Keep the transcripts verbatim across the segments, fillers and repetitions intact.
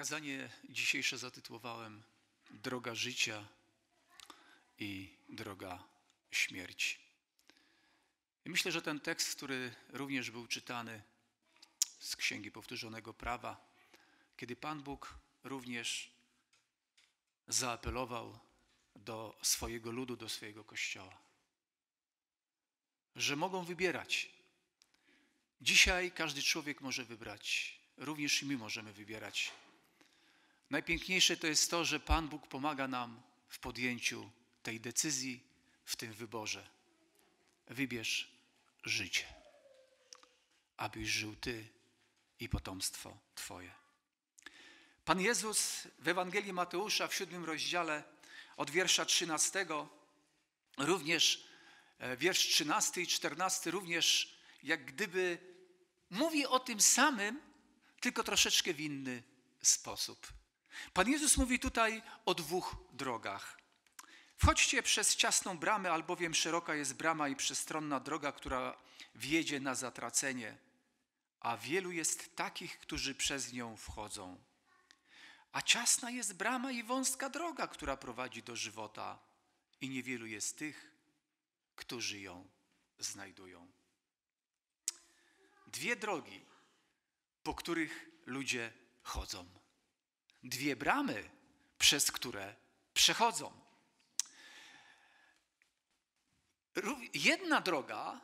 Kazanie dzisiejsze zatytułowałem Droga życia i droga śmierci. I myślę, że ten tekst, który również był czytany z Księgi Powtórzonego Prawa, kiedy Pan Bóg również zaapelował do swojego ludu, do swojego Kościoła, że mogą wybierać. Dzisiaj każdy człowiek może wybrać, również i my możemy wybierać. Najpiękniejsze to jest to, że Pan Bóg pomaga nam w podjęciu tej decyzji, w tym wyborze. Wybierz życie, abyś żył ty i potomstwo twoje. Pan Jezus w Ewangelii Mateusza w siódmym rozdziale od wiersza trzynastego, również wiersz trzynasty i czternasty, również jak gdyby mówi o tym samym, tylko troszeczkę w inny sposób. Pan Jezus mówi tutaj o dwóch drogach. Wchodźcie przez ciasną bramę, albowiem szeroka jest brama i przestronna droga, która wiedzie na zatracenie, a wielu jest takich, którzy przez nią wchodzą. A ciasna jest brama i wąska droga, która prowadzi do żywota, i niewielu jest tych, którzy ją znajdują. Dwie drogi, po których ludzie chodzą. Dwie bramy, przez które przechodzą. Jedna droga,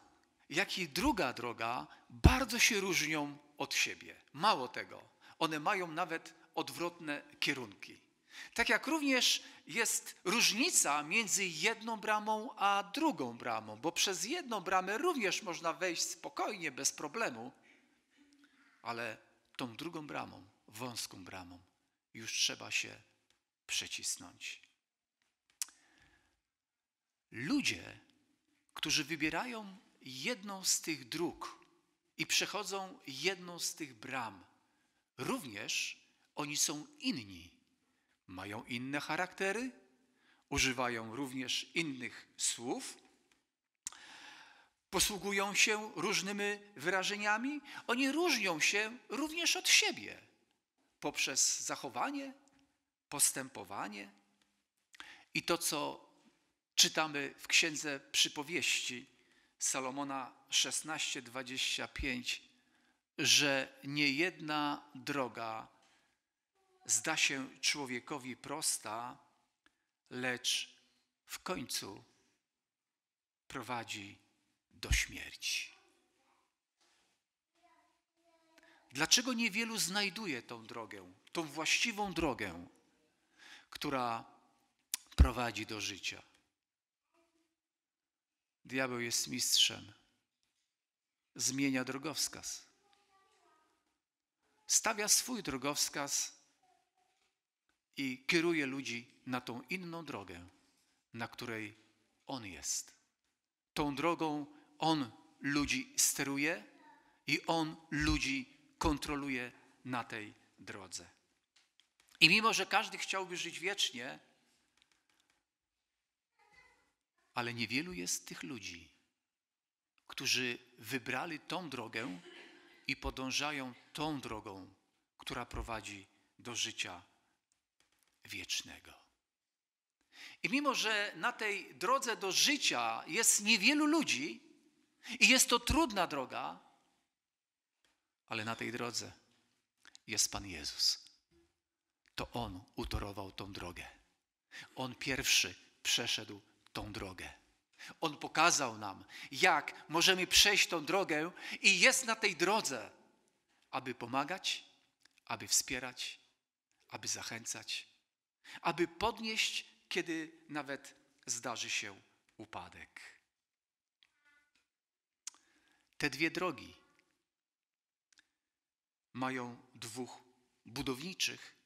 jak i druga droga bardzo się różnią od siebie. Mało tego, one mają nawet odwrotne kierunki. Tak jak również jest różnica między jedną bramą a drugą bramą, bo przez jedną bramę również można wejść spokojnie, bez problemu, ale tą drugą bramą, wąską bramą, już trzeba się przecisnąć. Ludzie, którzy wybierają jedną z tych dróg i przechodzą jedną z tych bram, również oni są inni. Mają inne charaktery, używają również innych słów, posługują się różnymi wyrażeniami. Oni różnią się również od siebie poprzez zachowanie, postępowanie. I to, co czytamy w Księdze Przypowieści Salomona szesnaście dwadzieścia pięć, że niejedna droga zda się człowiekowi prosta, lecz w końcu prowadzi do śmierci. Dlaczego niewielu znajduje tą drogę, tą właściwą drogę, która prowadzi do życia? Diabeł jest mistrzem. Zmienia drogowskaz. Stawia swój drogowskaz i kieruje ludzi na tą inną drogę, na której on jest. Tą drogą on ludzi steruje i on ludzi kontroluje na tej drodze. I mimo, że każdy chciałby żyć wiecznie, ale niewielu jest tych ludzi, którzy wybrali tą drogę i podążają tą drogą, która prowadzi do życia wiecznego. I mimo, że na tej drodze do życia jest niewielu ludzi i jest to trudna droga, ale na tej drodze jest Pan Jezus. To On utorował tą drogę. On pierwszy przeszedł tą drogę. On pokazał nam, jak możemy przejść tą drogę i jest na tej drodze, aby pomagać, aby wspierać, aby zachęcać, aby podnieść, kiedy nawet zdarzy się upadek. Te dwie drogi mają dwóch budowniczych,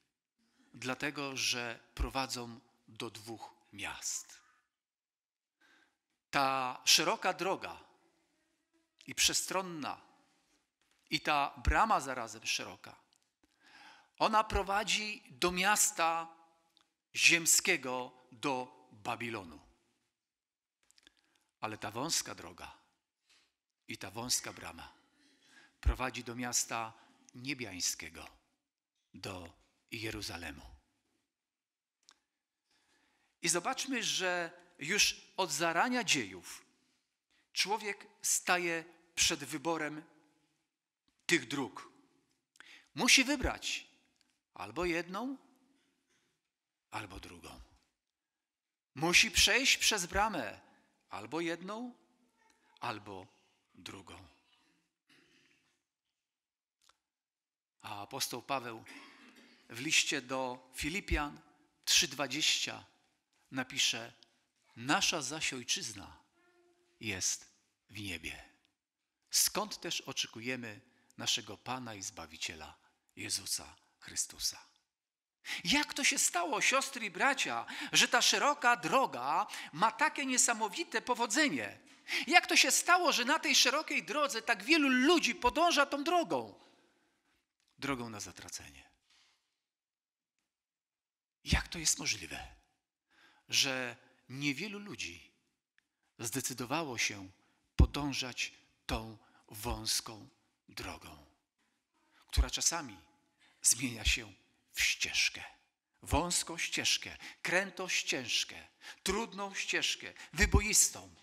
dlatego że prowadzą do dwóch miast. Ta szeroka droga i przestronna, i ta brama zarazem szeroka, ona prowadzi do miasta ziemskiego, do Babilonu. Ale ta wąska droga i ta wąska brama prowadzi do miasta niebiańskiego, do i Jeruzalemu. I zobaczmy, że już od zarania dziejów człowiek staje przed wyborem tych dróg. Musi wybrać albo jedną, albo drugą. Musi przejść przez bramę albo jedną, albo drugą. A apostoł Paweł w liście do Filipian trzy dwadzieścia napisze: nasza zaś ojczyzna jest w niebie, skąd też oczekujemy naszego Pana i Zbawiciela Jezusa Chrystusa. Jak to się stało, siostry i bracia, że ta szeroka droga ma takie niesamowite powodzenie? Jak to się stało, że na tej szerokiej drodze tak wielu ludzi podąża tą drogą? Drogą na zatracenie. Jak to jest możliwe, że niewielu ludzi zdecydowało się podążać tą wąską drogą, która czasami zmienia się w ścieżkę. Wąską ścieżkę, krętą ścieżkę, trudną ścieżkę, wyboistą.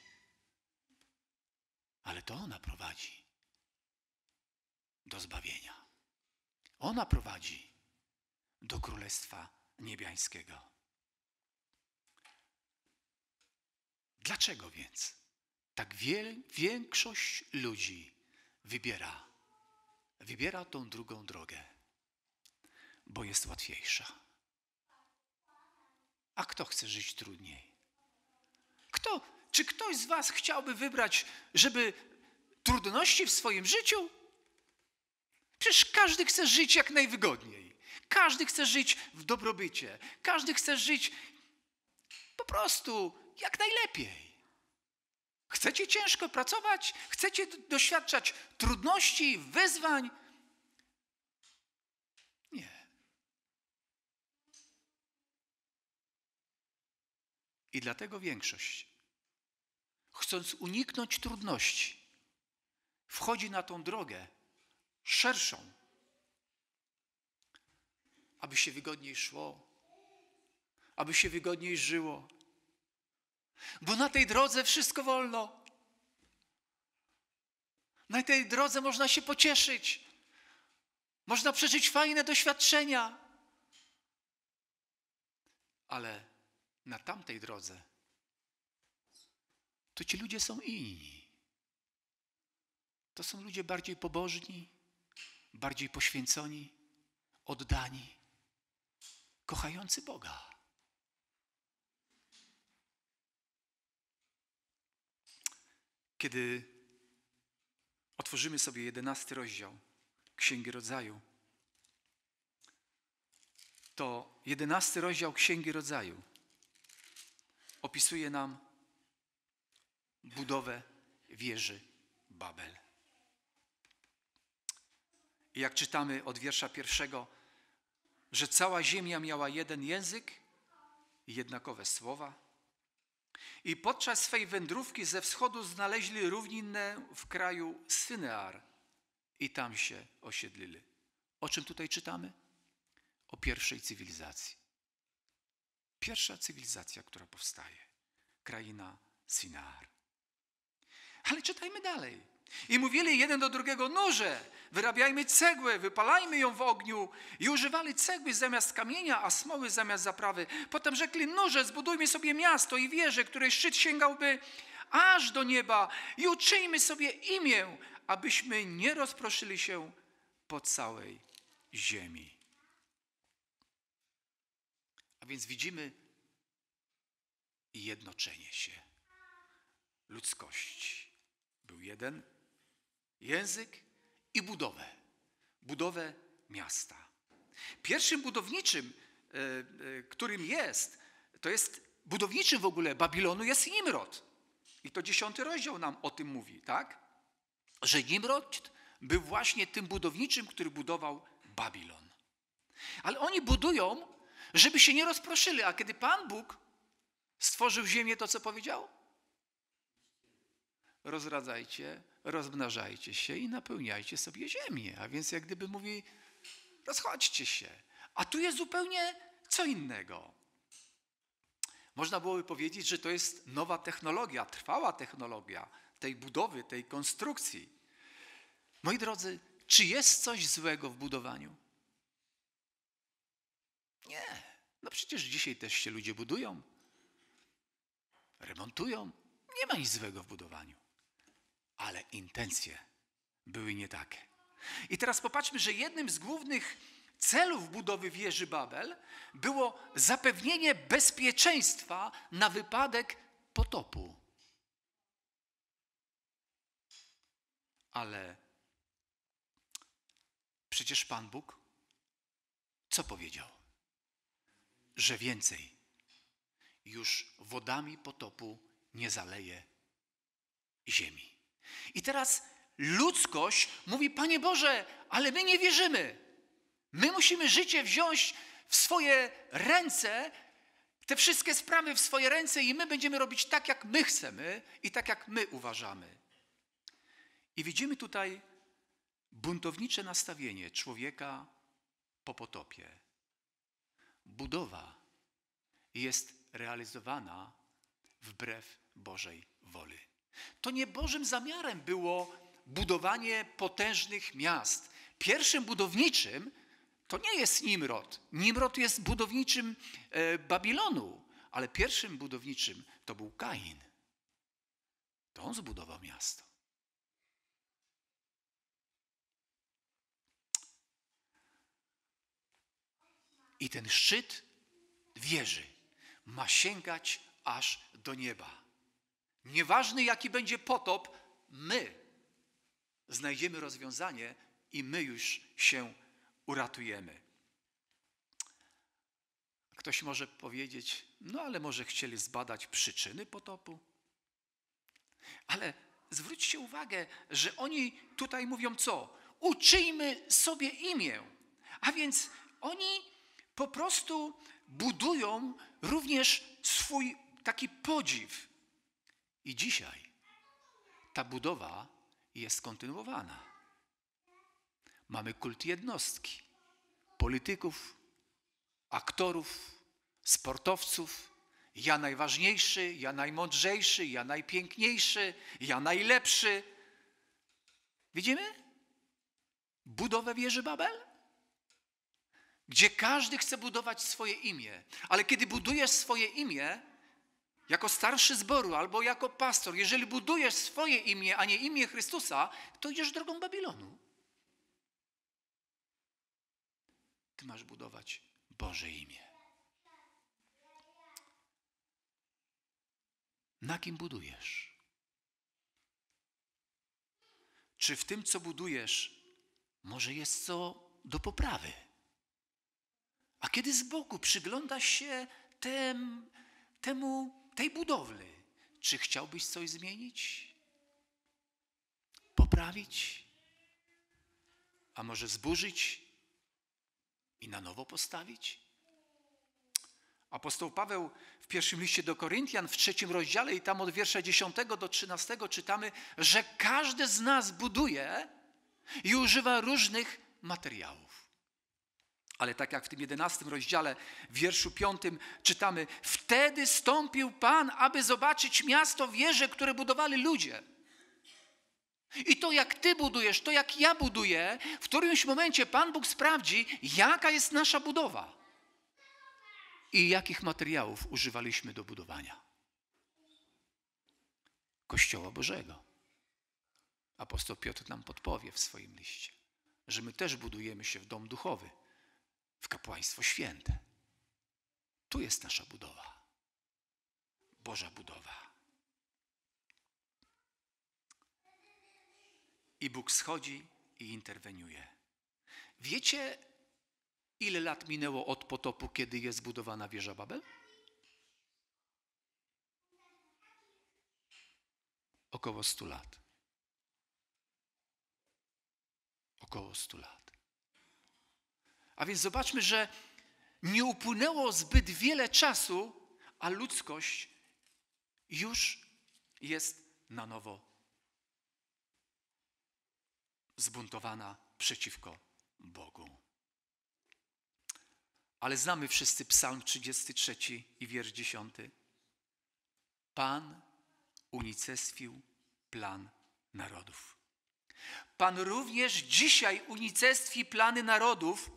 Ale to ona prowadzi do zbawienia. Ona prowadzi do Królestwa Niebiańskiego. Dlaczego więc tak większość ludzi wybiera, wybiera tą drugą drogę? Bo jest łatwiejsza. A kto chce żyć trudniej? Kto, czy ktoś z was chciałby wybrać, żeby trudności w swoim życiu? Przecież każdy chce żyć jak najwygodniej. Każdy chce żyć w dobrobycie. Każdy chce żyć po prostu jak najlepiej. Chcecie ciężko pracować? Chcecie doświadczać trudności, wyzwań? Nie. I dlatego większość, chcąc uniknąć trudności, wchodzi na tą drogę szerszą, aby się wygodniej szło, aby się wygodniej żyło. Bo na tej drodze wszystko wolno. Na tej drodze można się pocieszyć. Można przeżyć fajne doświadczenia. Ale na tamtej drodze to ci ludzie są inni. To są ludzie bardziej pobożni, bardziej poświęconi, oddani, kochający Boga. Kiedy otworzymy sobie jedenasty rozdział Księgi Rodzaju, to jedenasty rozdział Księgi Rodzaju opisuje nam budowę wieży Babel. I jak czytamy od wiersza pierwszego, że cała ziemia miała jeden język i jednakowe słowa, i podczas swej wędrówki ze wschodu znaleźli równinę w kraju Synear i tam się osiedlili. O czym tutaj czytamy? O pierwszej cywilizacji. Pierwsza cywilizacja, która powstaje. Kraina Sinear. Ale czytajmy dalej. I mówili jeden do drugiego: noże, wyrabiajmy cegłę, wypalajmy ją w ogniu. I używali cegły zamiast kamienia, a smoły zamiast zaprawy. Potem rzekli: noże, zbudujmy sobie miasto i wieżę, której szczyt sięgałby aż do nieba. I uczyjmy sobie imię, abyśmy nie rozproszyli się po całej ziemi. A więc widzimy jednoczenie się ludzkości. Był jeden język i budowę, budowę miasta. Pierwszym budowniczym, którym jest, to jest budowniczym w ogóle Babilonu jest Nimrod. I to dziesiąty rozdział nam o tym mówi, tak? Że Nimrod był właśnie tym budowniczym, który budował Babilon. Ale oni budują, żeby się nie rozproszyli, a kiedy Pan Bóg stworzył ziemię, to co powiedział? Rozradzajcie, rozmnażajcie się i napełniajcie sobie ziemię. A więc jak gdyby mówi, rozchodźcie się. A tu jest zupełnie co innego. Można byłoby powiedzieć, że to jest nowa technologia, trwała technologia tej budowy, tej konstrukcji. Moi drodzy, czy jest coś złego w budowaniu? Nie. No przecież dzisiaj też się ludzie budują, remontują. Nie ma nic złego w budowaniu. Ale intencje były nie takie. I teraz popatrzmy, że jednym z głównych celów budowy wieży Babel było zapewnienie bezpieczeństwa na wypadek potopu. Ale przecież Pan Bóg co powiedział? Że więcej już wodami potopu nie zaleje ziemi. I teraz ludzkość mówi: Panie Boże, ale my nie wierzymy. My musimy życie wziąć w swoje ręce, te wszystkie sprawy w swoje ręce i my będziemy robić tak, jak my chcemy i tak, jak my uważamy. I widzimy tutaj buntownicze nastawienie człowieka po potopie. Budowa jest realizowana wbrew Bożej woli. To nie Bożym zamiarem było budowanie potężnych miast. Pierwszym budowniczym to nie jest Nimrod. Nimrod jest budowniczym Babilonu, ale pierwszym budowniczym to był Kain. To on zbudował miasto. I ten szczyt wieży ma sięgać aż do nieba. Nieważny jaki będzie potop, my znajdziemy rozwiązanie i my już się uratujemy. Ktoś może powiedzieć: no ale może chcieli zbadać przyczyny potopu. Ale zwróćcie uwagę, że oni tutaj mówią co? Uczyjmy sobie imię. A więc oni po prostu budują również swój taki podziw. I dzisiaj ta budowa jest kontynuowana. Mamy kult jednostki, polityków, aktorów, sportowców. Ja najważniejszy, ja najmądrzejszy, ja najpiękniejszy, ja najlepszy. Widzimy budowę wieży Babel? Gdzie każdy chce budować swoje imię. Ale kiedy budujesz swoje imię, jako starszy zboru albo jako pastor, jeżeli budujesz swoje imię, a nie imię Chrystusa, to idziesz drogą Babilonu. Ty masz budować Boże imię. Na kim budujesz? Czy w tym, co budujesz, może jest co do poprawy? A kiedy z boku przyglądasz się tem, temu, tej budowli, czy chciałbyś coś zmienić? Poprawić? A może zburzyć i na nowo postawić? Apostoł Paweł w pierwszym liście do Koryntian w trzecim rozdziale i tam od wiersza dziesiątego do trzynastego czytamy, że każdy z nas buduje i używa różnych materiałów. Ale tak jak w tym jedenastym rozdziale, w wierszu piątym czytamy: wtedy stąpił Pan, aby zobaczyć miasto wieże, które budowali ludzie. I to jak ty budujesz, to jak ja buduję, w którymś momencie Pan Bóg sprawdzi, jaka jest nasza budowa i jakich materiałów używaliśmy do budowania Kościoła Bożego. Apostoł Piotr nam podpowie w swoim liście, że my też budujemy się w dom duchowy, w kapłaństwo święte. Tu jest nasza budowa. Boża budowa. I Bóg schodzi i interweniuje. Wiecie, ile lat minęło od potopu, kiedy jest budowana wieża Babel? Około stu lat. Około stu lat. A więc zobaczmy, że nie upłynęło zbyt wiele czasu, a ludzkość już jest na nowo zbuntowana przeciwko Bogu. Ale znamy wszyscy Psalm trzydziesty trzeci i wiersz dziesiąty. Pan unicestwił plan narodów. Pan również dzisiaj unicestwi plany narodów,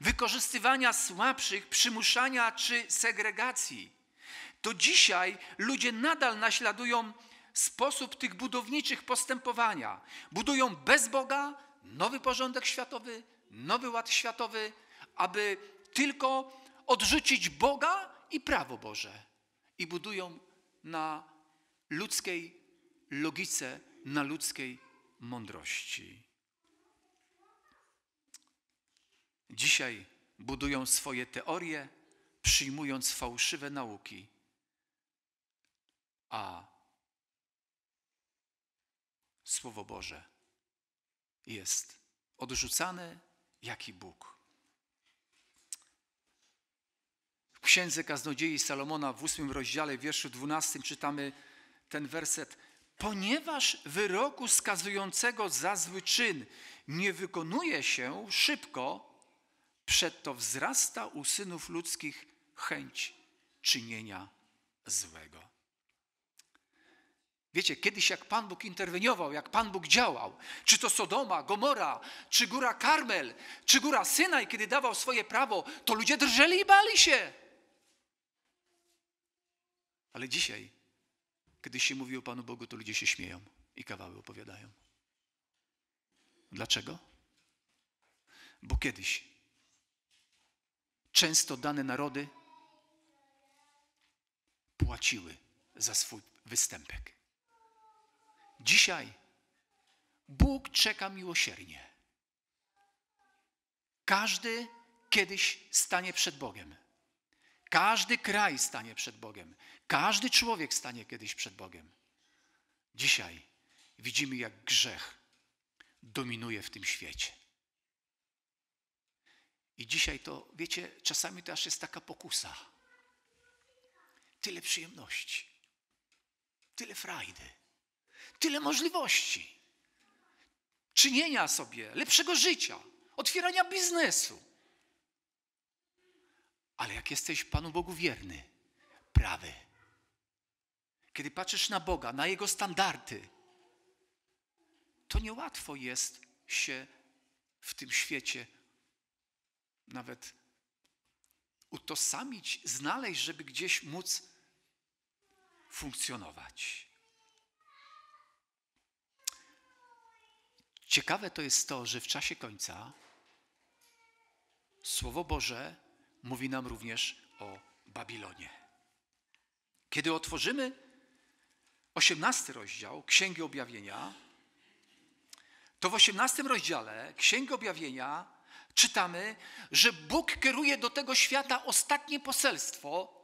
wykorzystywania słabszych, przymuszania czy segregacji. To dzisiaj ludzie nadal naśladują sposób tych budowniczych postępowania. Budują bez Boga nowy porządek światowy, nowy ład światowy, aby tylko odrzucić Boga i prawo Boże. I budują na ludzkiej logice, na ludzkiej mądrości. Dzisiaj budują swoje teorie, przyjmując fałszywe nauki. A Słowo Boże jest odrzucane, jak i Bóg. W Księdze Kaznodziei Salomona w ósmym rozdziale, wierszu dwunastym czytamy ten werset. Ponieważ wyroku skazującego za zły czyn nie wykonuje się szybko, przedto wzrasta u synów ludzkich chęć czynienia złego. Wiecie, kiedyś jak Pan Bóg interweniował, jak Pan Bóg działał, czy to Sodoma, Gomora, czy góra Karmel, czy góra Synaj, kiedy dawał swoje prawo, to ludzie drżeli i bali się. Ale dzisiaj, kiedy się mówi o Panu Bogu, to ludzie się śmieją i kawały opowiadają. Dlaczego? Bo kiedyś często dane narody płaciły za swój występek. Dzisiaj Bóg czeka miłosiernie. Każdy kiedyś stanie przed Bogiem. Każdy kraj stanie przed Bogiem. Każdy człowiek stanie kiedyś przed Bogiem. Dzisiaj widzimy, jak grzech dominuje w tym świecie. I dzisiaj to, wiecie, czasami to aż jest taka pokusa. Tyle przyjemności, tyle frajdy, tyle możliwości czynienia sobie lepszego życia, otwierania biznesu. Ale jak jesteś Panu Bogu wierny, prawy, kiedy patrzysz na Boga, na Jego standardy, to niełatwo jest się w tym świecie nawet utożsamić, znaleźć, żeby gdzieś móc funkcjonować. Ciekawe to jest to, że w czasie końca Słowo Boże mówi nam również o Babilonie. Kiedy otworzymy osiemnasty rozdział Księgi Objawienia, to w osiemnastym rozdziale Księgi Objawienia czytamy, że Bóg kieruje do tego świata ostatnie poselstwo,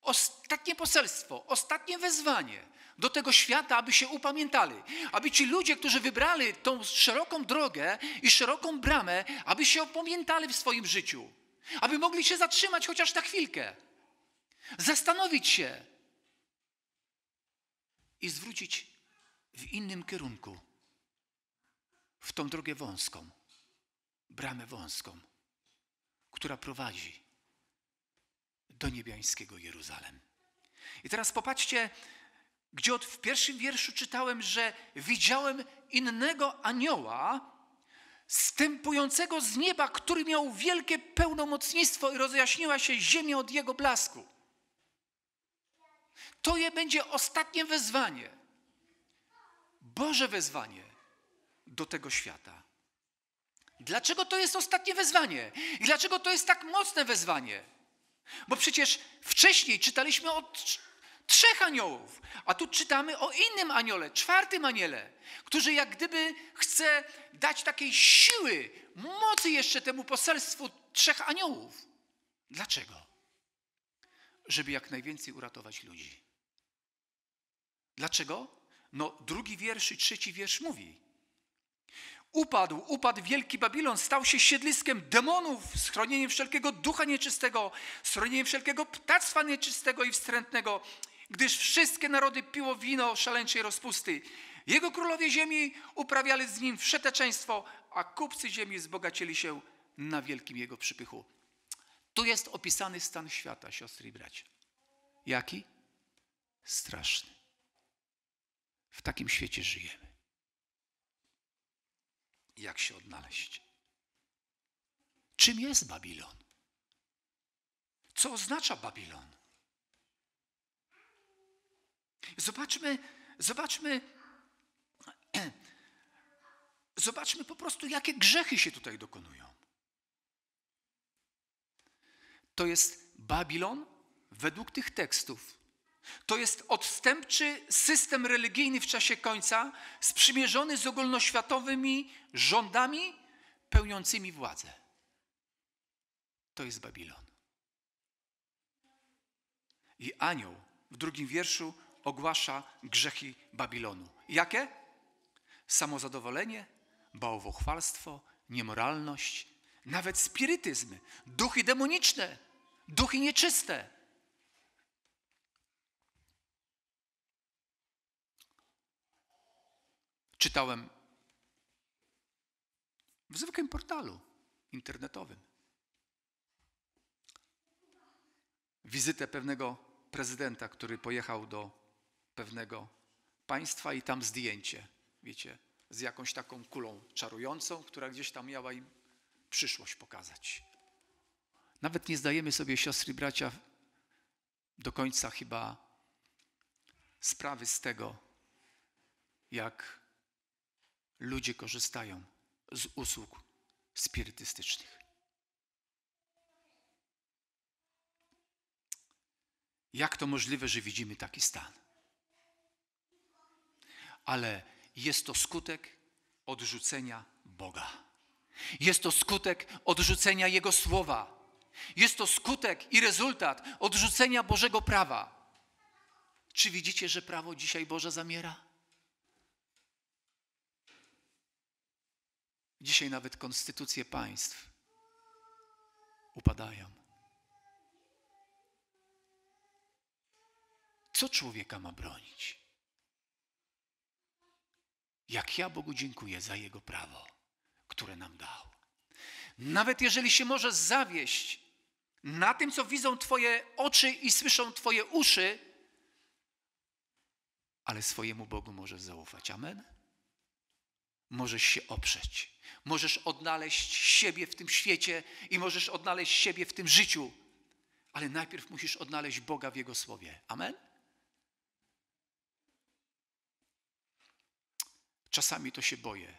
ostatnie poselstwo, ostatnie wezwanie do tego świata, aby się upamiętali, aby ci ludzie, którzy wybrali tą szeroką drogę i szeroką bramę, aby się upamiętali w swoim życiu, aby mogli się zatrzymać chociaż na chwilkę, zastanowić się i zwrócić w innym kierunku, w tą drogę wąską, bramę wąską, która prowadzi do niebiańskiego Jeruzalem. I teraz popatrzcie, gdzie od w pierwszym wierszu czytałem, że widziałem innego anioła zstępującego z nieba, który miał wielkie pełnomocnictwo i rozjaśniła się ziemia od jego blasku. To je będzie ostatnie wezwanie, Boże wezwanie do tego świata. Dlaczego to jest ostatnie wezwanie? I dlaczego to jest tak mocne wezwanie? Bo przecież wcześniej czytaliśmy o trzech aniołów, a tu czytamy o innym aniole, czwartym aniele, który jak gdyby chce dać takiej siły, mocy jeszcze temu poselstwu trzech aniołów. Dlaczego? Żeby jak najwięcej uratować ludzi. Dlaczego? No drugi wiersz i trzeci wiersz mówi. Upadł, upadł wielki Babilon, stał się siedliskiem demonów, schronieniem wszelkiego ducha nieczystego, schronieniem wszelkiego ptactwa nieczystego i wstrętnego, gdyż wszystkie narody piło wino szaleńczej rozpusty. Jego królowie ziemi uprawiali z nim wszeteczeństwo, a kupcy ziemi wzbogacili się na wielkim jego przypychu. Tu jest opisany stan świata, siostry i bracia. Jaki? Straszny. W takim świecie żyjemy. Jak się odnaleźć? Czym jest Babilon? Co oznacza Babilon? Zobaczmy, zobaczmy, zobaczmy po prostu, jakie grzechy się tutaj dokonują. To jest Babilon według tych tekstów. To jest odstępczy system religijny w czasie końca, sprzymierzony z ogólnoświatowymi rządami pełniącymi władzę. To jest Babilon. I anioł w drugim wierszu ogłasza grzechy Babilonu. Jakie? Samozadowolenie, bałwochwalstwo, niemoralność, nawet spirytyzm, duchy demoniczne, duchy nieczyste. Czytałem w zwykłym portalu internetowym wizytę pewnego prezydenta, który pojechał do pewnego państwa i tam zdjęcie, wiecie, z jakąś taką kulą czarującą, która gdzieś tam miała im przyszłość pokazać. Nawet nie zdajemy sobie, siostry i bracia, do końca chyba sprawy z tego, jak ludzie korzystają z usług spirytystycznych. Jak to możliwe, że widzimy taki stan? Ale jest to skutek odrzucenia Boga. Jest to skutek odrzucenia Jego słowa. Jest to skutek i rezultat odrzucenia Bożego prawa. Czy widzicie, że prawo dzisiaj Boże zamiera? Dzisiaj nawet konstytucje państw upadają. Co człowieka ma bronić? Jak ja Bogu dziękuję za Jego prawo, które nam dał. Nawet jeżeli się możesz zawieść na tym, co widzą Twoje oczy i słyszą Twoje uszy, ale swojemu Bogu możesz zaufać. Amen? Możesz się oprzeć. Możesz odnaleźć siebie w tym świecie i możesz odnaleźć siebie w tym życiu. Ale najpierw musisz odnaleźć Boga w Jego słowie. Amen? Czasami to się boję.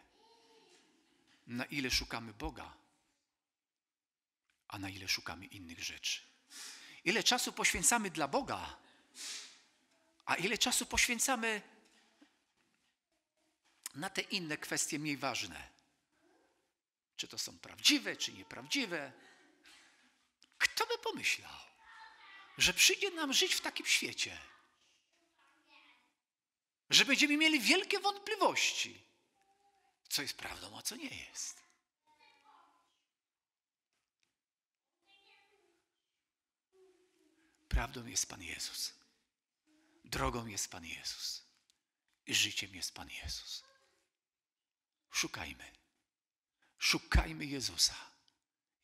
Na ile szukamy Boga, a na ile szukamy innych rzeczy. Ile czasu poświęcamy dla Boga, a ile czasu poświęcamy na te inne kwestie mniej ważne. Czy to są prawdziwe, czy nieprawdziwe? Kto by pomyślał, że przyjdzie nam żyć w takim świecie? Że będziemy mieli wielkie wątpliwości, co jest prawdą, a co nie jest. Prawdą jest Pan Jezus. Drogą jest Pan Jezus. I życiem jest Pan Jezus. Szukajmy. Szukajmy Jezusa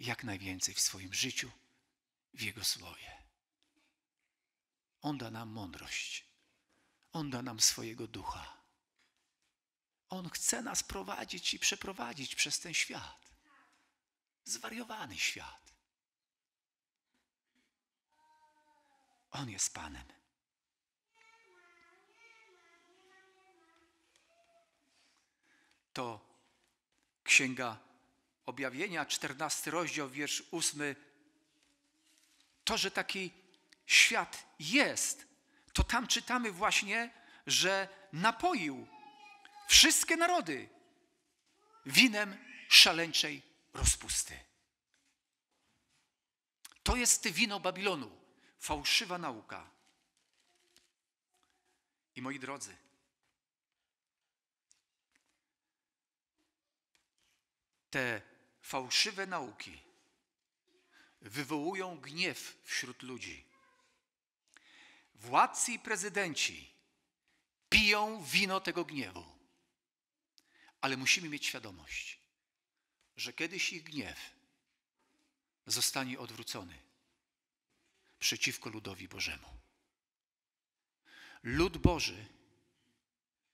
jak najwięcej w swoim życiu, w Jego słowie. On da nam mądrość. On da nam swojego ducha. On chce nas prowadzić i przeprowadzić przez ten świat. Zwariowany świat. On jest Panem. To Księga Objawienia, czternasty rozdział, wiersz ósmy. To, że taki świat jest, to tam czytamy właśnie, że napoił wszystkie narody winem szaleńczej rozpusty. To jest wino Babilonu, fałszywa nauka. I moi drodzy, te fałszywe nauki wywołują gniew wśród ludzi. Władcy i prezydenci piją wino tego gniewu. Ale musimy mieć świadomość, że kiedyś ich gniew zostanie odwrócony przeciwko ludowi Bożemu. Lud Boży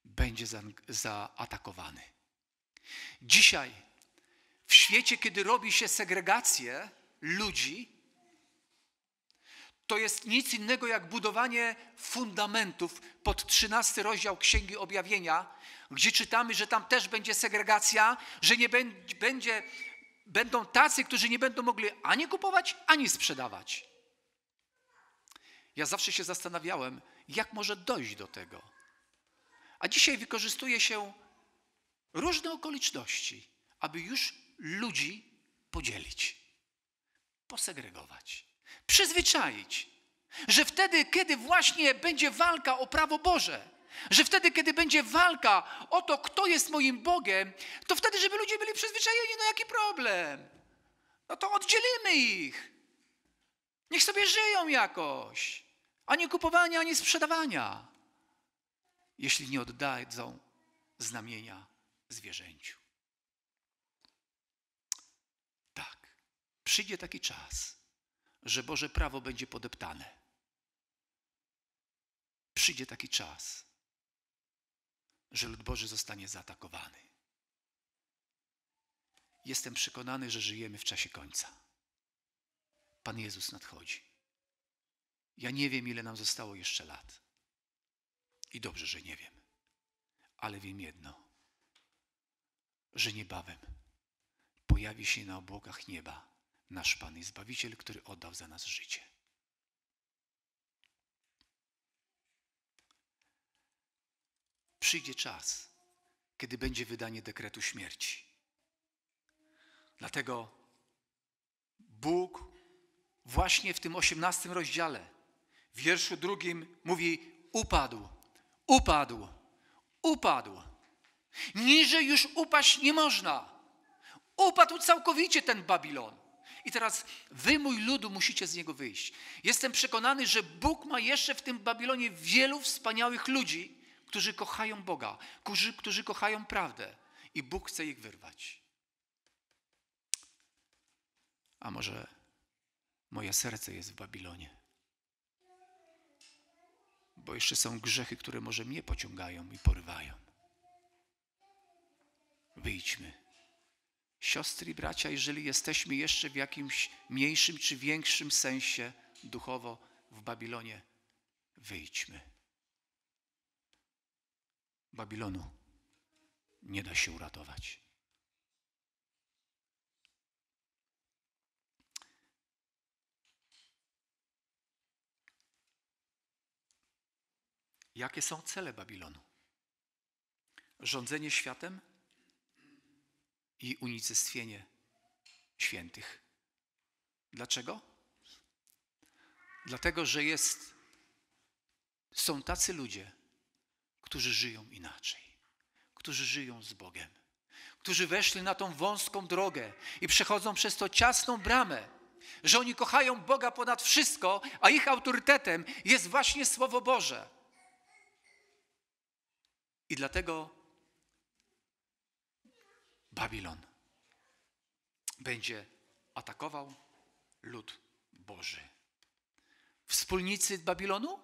będzie zaatakowany. Dzisiaj w świecie, kiedy robi się segregację ludzi, to jest nic innego jak budowanie fundamentów pod trzynasty rozdział Księgi Objawienia, gdzie czytamy, że tam też będzie segregacja, że nie będzie, będą tacy, którzy nie będą mogli ani kupować, ani sprzedawać. Ja zawsze się zastanawiałem, jak może dojść do tego. A dzisiaj wykorzystuje się różne okoliczności, aby już ludzi podzielić, posegregować, przyzwyczaić, że wtedy, kiedy właśnie będzie walka o prawo Boże, że wtedy, kiedy będzie walka o to, kto jest moim Bogiem, to wtedy, żeby ludzie byli przyzwyczajeni, no jaki problem? No to oddzielimy ich. Niech sobie żyją jakoś, a nie kupowania, ani sprzedawania, jeśli nie oddadzą znamienia zwierzęciu. Tak, przyjdzie taki czas, że Boże prawo będzie podeptane. Przyjdzie taki czas, że lud Boży zostanie zaatakowany. Jestem przekonany, że żyjemy w czasie końca. Pan Jezus nadchodzi. Ja nie wiem, ile nam zostało jeszcze lat. I dobrze, że nie wiem. Ale wiem jedno, że niebawem pojawi się na obłokach nieba nasz Pan i Zbawiciel, który oddał za nas życie. Przyjdzie czas, kiedy będzie wydanie dekretu śmierci. Dlatego Bóg właśnie w tym osiemnastym rozdziale, w wierszu drugim mówi: upadł, upadł, upadł. Niżej już upaść nie można. Upadł całkowicie ten Babilon. I teraz wy, mój ludu, musicie z niego wyjść. Jestem przekonany, że Bóg ma jeszcze w tym Babilonie wielu wspaniałych ludzi, którzy kochają Boga, którzy, którzy kochają prawdę. I Bóg chce ich wyrwać. A może moje serce jest w Babilonie? Bo jeszcze są grzechy, które może mnie pociągają i porywają. Wyjdźmy. Siostry i bracia, jeżeli jesteśmy jeszcze w jakimś mniejszym czy większym sensie duchowo w Babilonie, wyjdźmy. Babilonu nie da się uratować. Jakie są cele Babilonu? Rządzenie światem i unicestwienie świętych. Dlaczego? Dlatego, że jest, są tacy ludzie, którzy żyją inaczej, którzy żyją z Bogiem, którzy weszli na tą wąską drogę i przechodzą przez tą ciasną bramę, że oni kochają Boga ponad wszystko, a ich autorytetem jest właśnie Słowo Boże. I dlatego Babilon będzie atakował lud Boży. Wspólnicy Babilonu?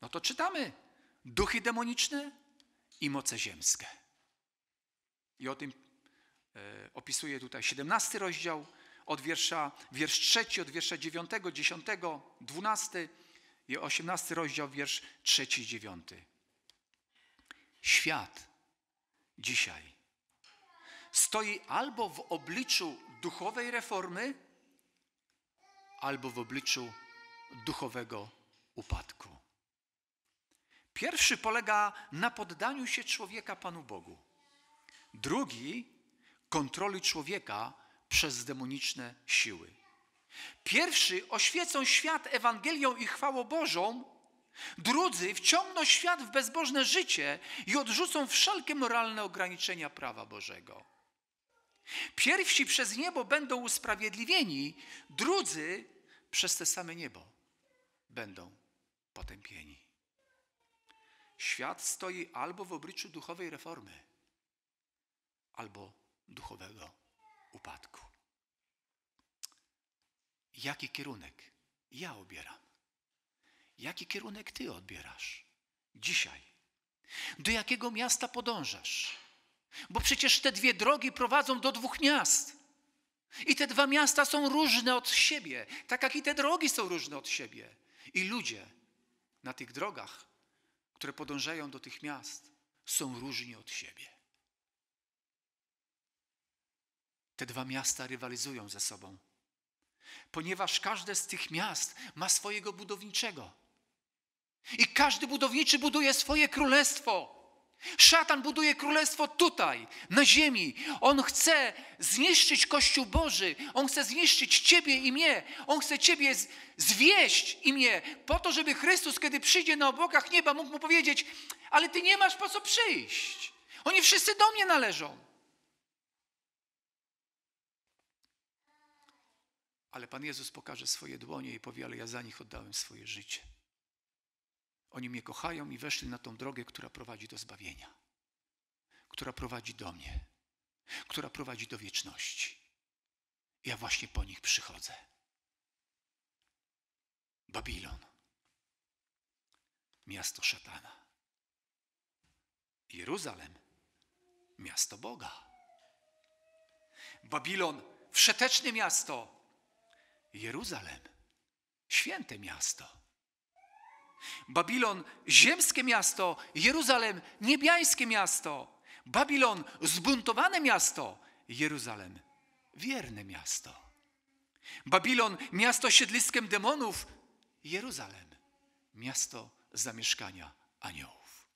No to czytamy. Duchy demoniczne i moce ziemskie. I o tym e, opisuje tutaj siedemnasty rozdział, od wiersza, wiersz trzeci, od wiersza dziewiątego, dziesiątego, dwunasty i osiemnasty rozdział, wiersz trzeci i dziewiąty. Świat dzisiaj stoi albo w obliczu duchowej reformy, albo w obliczu duchowego upadku. Pierwszy polega na poddaniu się człowieka Panu Bogu. Drugi kontroli człowieka przez demoniczne siły. Pierwszy oświecą świat Ewangelią i chwałą Bożą, drudzy wciągną świat w bezbożne życie i odrzucą wszelkie moralne ograniczenia prawa Bożego. Pierwsi przez niebo będą usprawiedliwieni, drudzy przez te same niebo będą potępieni. Świat stoi albo w obliczu duchowej reformy, albo duchowego upadku. Jaki kierunek ja obieram? Jaki kierunek ty odbierasz dzisiaj? Do jakiego miasta podążasz? Bo przecież te dwie drogi prowadzą do dwóch miast. I te dwa miasta są różne od siebie, tak jak i te drogi są różne od siebie. I ludzie na tych drogach, które podążają do tych miast, są różni od siebie. Te dwa miasta rywalizują ze sobą, ponieważ każde z tych miast ma swojego budowniczego. I każdy budowniczy buduje swoje królestwo. Szatan buduje królestwo tutaj, na ziemi. On chce zniszczyć Kościół Boży. On chce zniszczyć ciebie i mnie. On chce ciebie zwieść i mnie. Po to, żeby Chrystus, kiedy przyjdzie na obłokach nieba, mógł mu powiedzieć: ale ty nie masz po co przyjść. Oni wszyscy do mnie należą. Ale Pan Jezus pokaże swoje dłonie i powie: ale ja za nich oddałem swoje życie. Oni mnie kochają i weszli na tą drogę, która prowadzi do zbawienia, która prowadzi do mnie, która prowadzi do wieczności. Ja właśnie po nich przychodzę. Babilon, miasto szatana. Jeruzalem, miasto Boga. Babilon, wszeteczne miasto. Jeruzalem, święte miasto. Babilon, ziemskie miasto. Jeruzalem, niebiańskie miasto. Babilon, zbuntowane miasto. Jeruzalem, wierne miasto. Babilon, miasto siedliskiem demonów. Jeruzalem, miasto zamieszkania aniołów.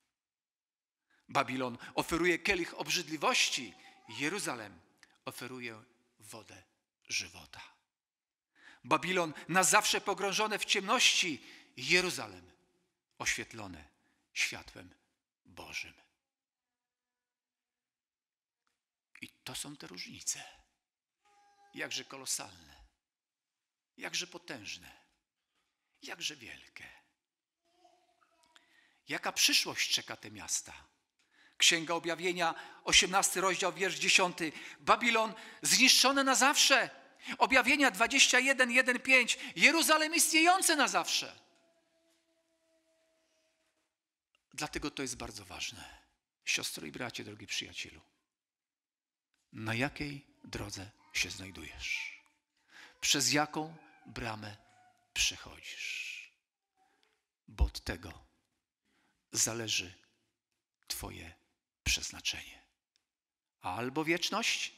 Babilon oferuje kielich obrzydliwości. Jeruzalem oferuje wodę żywota. Babilon na zawsze pogrążone w ciemności. Jeruzalem oświetlone światłem Bożym. I to są te różnice, jakże kolosalne, jakże potężne, jakże wielkie. Jaka przyszłość czeka te miasta? Księga Objawienia, osiemnasty rozdział, wiersz dziesiąty. Babilon zniszczone na zawsze. Objawienia dwadzieścia jeden, jeden, pięć. Jeruzalem istniejące na zawsze. Dlatego to jest bardzo ważne. Siostro i bracie, drogi przyjacielu, na jakiej drodze się znajdujesz? Przez jaką bramę przechodzisz? Bo od tego zależy twoje przeznaczenie. Albo wieczność,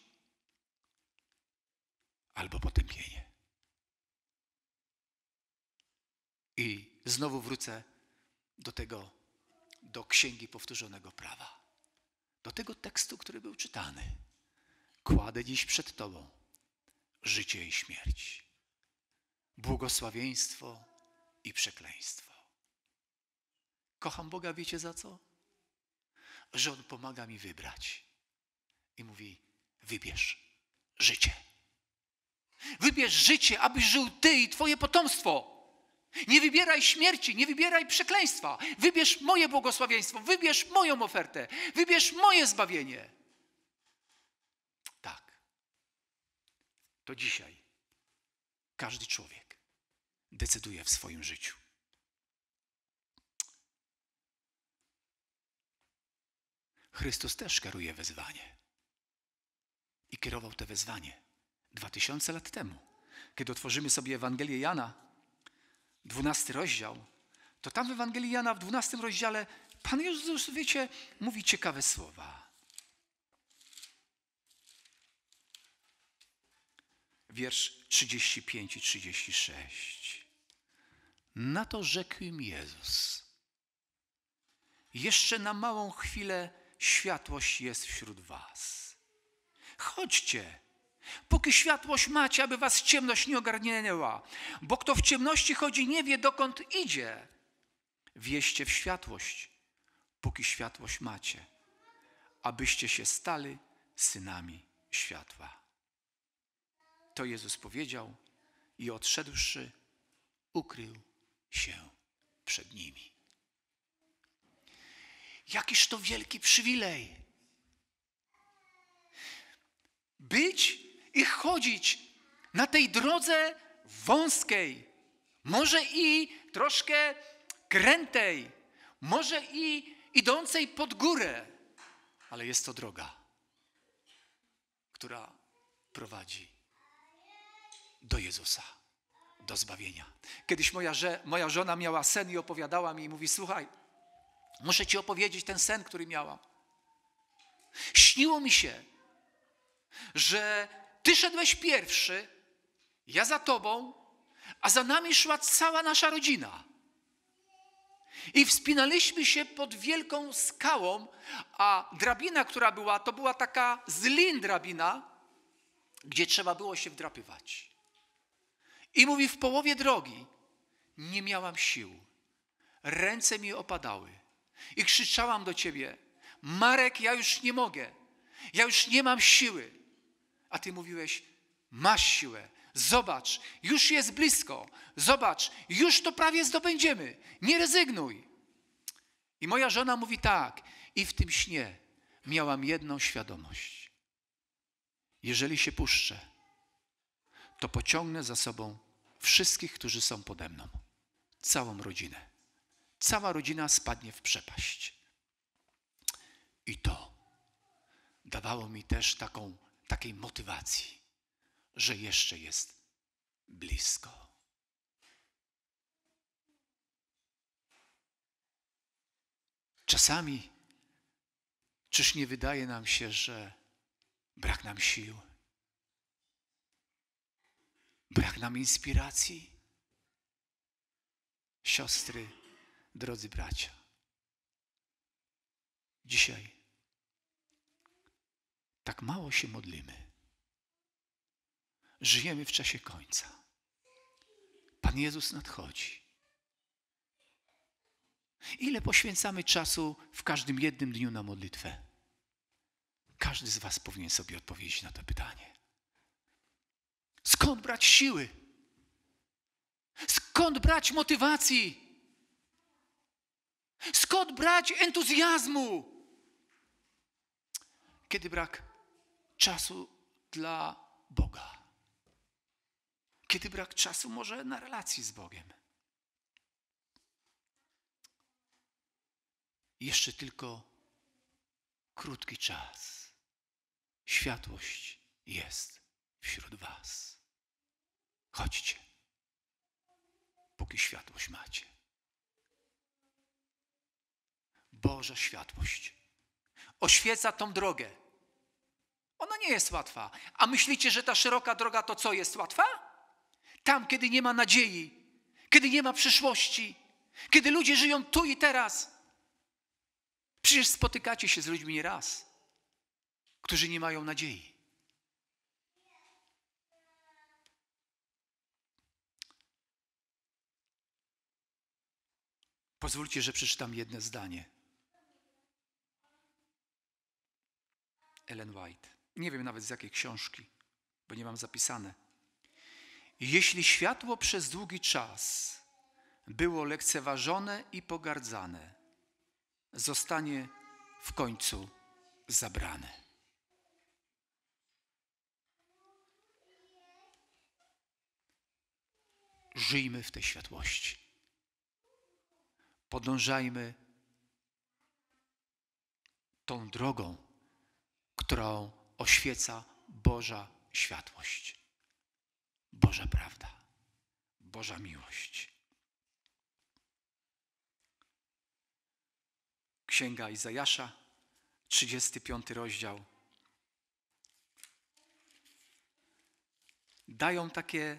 albo potępienie. I znowu wrócę do tego, do Księgi Powtórzonego Prawa, do tego tekstu, który był czytany. Kładę dziś przed Tobą życie i śmierć, błogosławieństwo i przekleństwo. Kocham Boga, wiecie za co? Że On pomaga mi wybrać i mówi: wybierz życie. Wybierz życie, abyś żył Ty i Twoje potomstwo. Nie wybieraj śmierci, nie wybieraj przekleństwa. Wybierz moje błogosławieństwo, wybierz moją ofertę, wybierz moje zbawienie. Tak. To dzisiaj każdy człowiek decyduje w swoim życiu. Chrystus też kieruje wezwanie. I kierował to wezwanie dwa tysiące lat temu. Kiedy otworzymy sobie Ewangelię Jana, dwunasty rozdział, to tam w Ewangelii Jana w dwunastym rozdziale Pan Jezus, wiecie, mówi ciekawe słowa. Wiersz trzydzieści pięć i trzydzieści sześć. Na to rzekł im Jezus: jeszcze na małą chwilę światłość jest wśród was. Chodźcie, póki światłość macie, aby was ciemność nie ogarnęła. Bo kto w ciemności chodzi, nie wie, dokąd idzie. Wieście w światłość, póki światłość macie, abyście się stali synami światła. To Jezus powiedział i odszedłszy, ukrył się przed nimi. Jakiż to wielki przywilej. Być i chodzić na tej drodze wąskiej, może i troszkę krętej, może i idącej pod górę, ale jest to droga, która prowadzi do Jezusa, do zbawienia. Kiedyś moja, że, moja żona miała sen i opowiadała mi i mówi: słuchaj, muszę ci opowiedzieć ten sen, który miałam. Śniło mi się, że ty szedłeś pierwszy, ja za tobą, a za nami szła cała nasza rodzina. I wspinaliśmy się pod wielką skałą, a drabina, która była, to była taka z lin drabina, gdzie trzeba było się wdrapywać. I mówi, w połowie drogi nie miałam sił, ręce mi opadały i krzyczałam do ciebie: Marek, ja już nie mogę, ja już nie mam siły. A ty mówiłeś: masz siłę, zobacz, już jest blisko, zobacz, już to prawie zdobędziemy, nie rezygnuj. I moja żona mówi tak, i w tym śnie miałam jedną świadomość. Jeżeli się puszczę, to pociągnę za sobą wszystkich, którzy są pode mną, całą rodzinę. Cała rodzina spadnie w przepaść. I to dawało mi też taką, takiej motywacji, że jeszcze jest blisko. Czasami, czyż nie wydaje nam się, że brak nam sił, brak nam inspiracji? Siostry, drodzy bracia, dzisiaj tak mało się modlimy. Żyjemy w czasie końca. Pan Jezus nadchodzi. Ile poświęcamy czasu w każdym jednym dniu na modlitwę? Każdy z was powinien sobie odpowiedzieć na to pytanie. Skąd brać siły? Skąd brać motywacji? Skąd brać entuzjazmu? Kiedy brak czasu dla Boga? Kiedy brak czasu może na relacji z Bogiem? Jeszcze tylko krótki czas. Światłość jest wśród was. Chodźcie, póki światłość macie. Boża światłość oświeca tą drogę. Ona nie jest łatwa. A myślicie, że ta szeroka droga to co, jest łatwa? Tam, kiedy nie ma nadziei, kiedy nie ma przyszłości, kiedy ludzie żyją tu i teraz. Przecież spotykacie się z ludźmi nieraz, którzy nie mają nadziei. Pozwólcie, że przeczytam jedno zdanie. Ellen White. Nie wiem nawet z jakiej książki, bo nie mam zapisane. Jeśli światło przez długi czas było lekceważone i pogardzane, zostanie w końcu zabrane. Żyjmy w tej światłości. Podążajmy tą drogą, którą oświeca Boża światłość. Boża prawda, Boża miłość. Księga Izajasza, trzydziesty piąty rozdział. Dają takie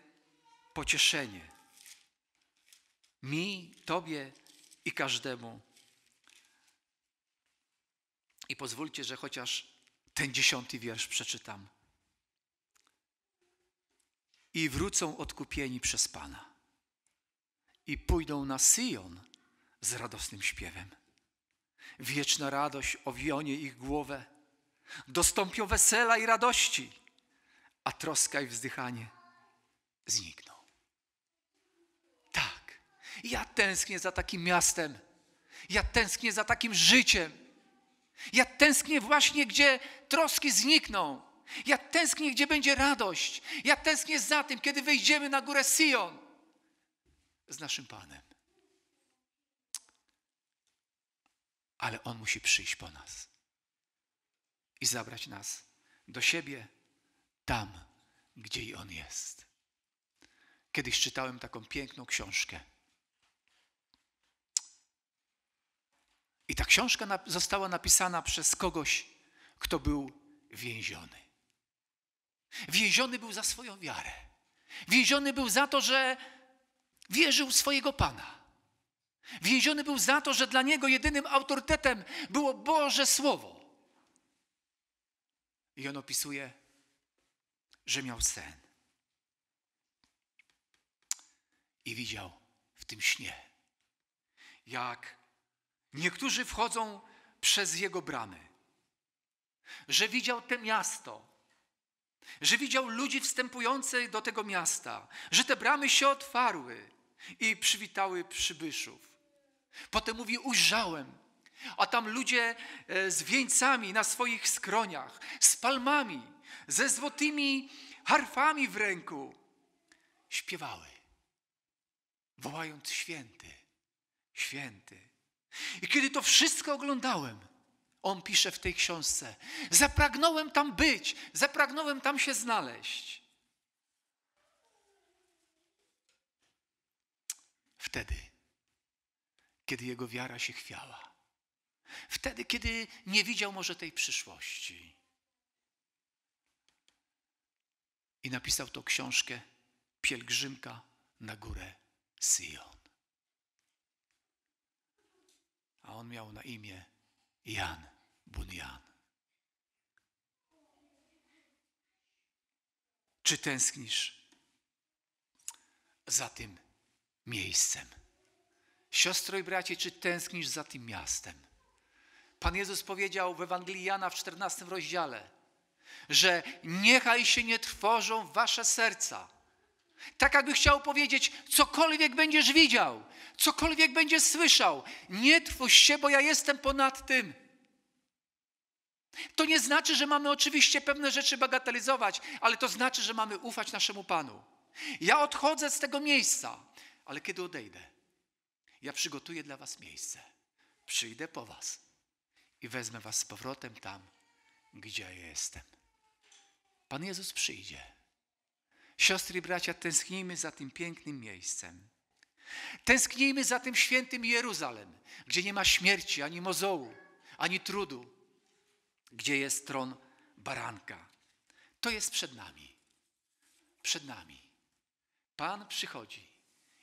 pocieszenie mi, tobie i każdemu. I pozwólcie, że chociaż ten dziesiąty wiersz przeczytam. I wrócą odkupieni przez Pana i pójdą na Syjon z radosnym śpiewem. Wieczna radość owionie ich głowę, dostąpią wesela i radości, a troska i wzdychanie znikną. Tak, ja tęsknię za takim miastem, ja tęsknię za takim życiem, ja tęsknię właśnie, gdzie troski znikną, Ja tęsknię, gdzie będzie radość. Ja tęsknię za tym, kiedy wejdziemy na górę Sion z naszym Panem. Ale On musi przyjść po nas i zabrać nas do siebie tam, gdzie i On jest. Kiedyś czytałem taką piękną książkę. I ta książka została napisana przez kogoś, kto był więziony. Więziony był za swoją wiarę. Więziony był za to, że wierzył w swojego Pana. Więziony był za to, że dla niego jedynym autorytetem było Boże Słowo. I on opisuje, że miał sen. I widział w tym śnie, jak niektórzy wchodzą przez jego bramy. Że widział to miasto, że widział ludzi wstępujących do tego miasta, że te bramy się otwarły i przywitały przybyszów. Potem mówi, ujrzałem, a tam ludzie z wieńcami na swoich skroniach, z palmami, ze złotymi harfami w ręku śpiewały, wołając święty, święty. I kiedy to wszystko oglądałem, on pisze w tej książce, zapragnąłem tam być, zapragnąłem tam się znaleźć. Wtedy, kiedy jego wiara się chwiała. Wtedy, kiedy nie widział może tej przyszłości. I napisał tą książkę Pielgrzymka na górę Sion. A on miał na imię Jan Bunyan. Czy tęsknisz za tym miejscem? Siostro i bracie, czy tęsknisz za tym miastem? Pan Jezus powiedział w Ewangelii Jana w czternastym rozdziale, że niechaj się nie trwożą wasze serca. Tak jakby chciał powiedzieć, cokolwiek będziesz widział, cokolwiek będziesz słyszał, nie trwóż się, bo ja jestem ponad tym. To nie znaczy, że mamy oczywiście pewne rzeczy bagatelizować, ale to znaczy, że mamy ufać naszemu Panu. Ja odchodzę z tego miejsca, ale kiedy odejdę, ja przygotuję dla was miejsce. Przyjdę po was i wezmę was z powrotem tam, gdzie ja jestem. Pan Jezus przyjdzie. Siostry i bracia, tęsknijmy za tym pięknym miejscem. Tęsknijmy za tym świętym Jeruzalem, gdzie nie ma śmierci, ani mozołu, ani trudu, gdzie jest tron baranka. To jest przed nami. Przed nami. Pan przychodzi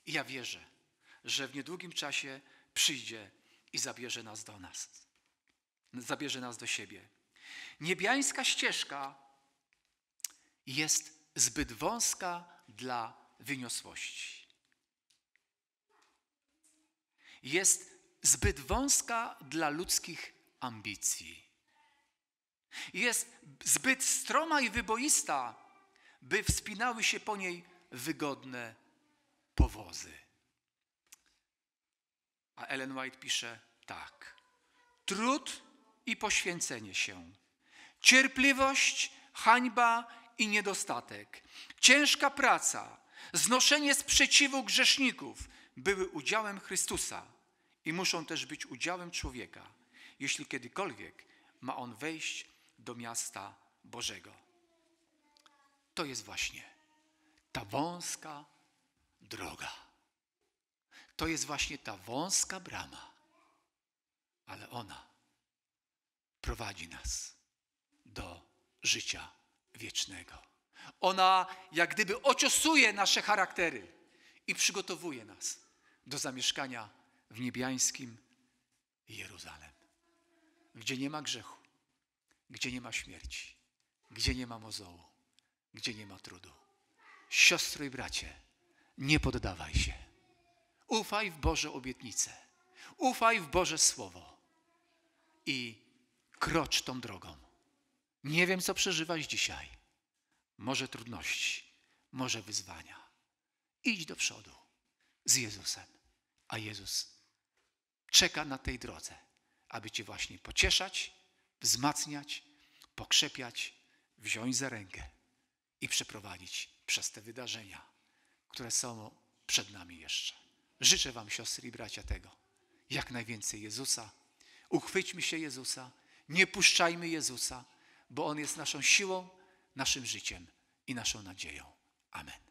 i ja wierzę, że w niedługim czasie przyjdzie i zabierze nas do nas. Zabierze nas do siebie. Niebiańska ścieżka jest zbyt wąska dla wyniosłości. Jest zbyt wąska dla ludzkich ambicji. Jest zbyt stroma i wyboista, by wspinały się po niej wygodne powozy. A Ellen White pisze tak. Trud i poświęcenie się. Cierpliwość, hańba i niedostatek, ciężka praca, znoszenie sprzeciwu grzeszników były udziałem Chrystusa i muszą też być udziałem człowieka, jeśli kiedykolwiek ma on wejść do miasta Bożego. To jest właśnie ta wąska droga. To jest właśnie ta wąska brama, ale ona prowadzi nas do życia wiecznego. Ona jak gdyby ociosuje nasze charaktery i przygotowuje nas do zamieszkania w niebiańskim Jeruzalem, gdzie nie ma grzechu, gdzie nie ma śmierci, gdzie nie ma mozołu, gdzie nie ma trudu. Siostro i bracie, nie poddawaj się. Ufaj w Boże obietnice, ufaj w Boże Słowo i krocz tą drogą. Nie wiem, co przeżywasz dzisiaj. Może trudności, może wyzwania. Idź do przodu z Jezusem, a Jezus czeka na tej drodze, aby cię właśnie pocieszać, wzmacniać, pokrzepiać, wziąć za rękę i przeprowadzić przez te wydarzenia, które są przed nami jeszcze. Życzę wam, siostry i bracia, tego. Jak najwięcej Jezusa. Uchwyćmy się Jezusa. Nie puszczajmy Jezusa, bo On jest naszą siłą, naszym życiem i naszą nadzieją. Amen.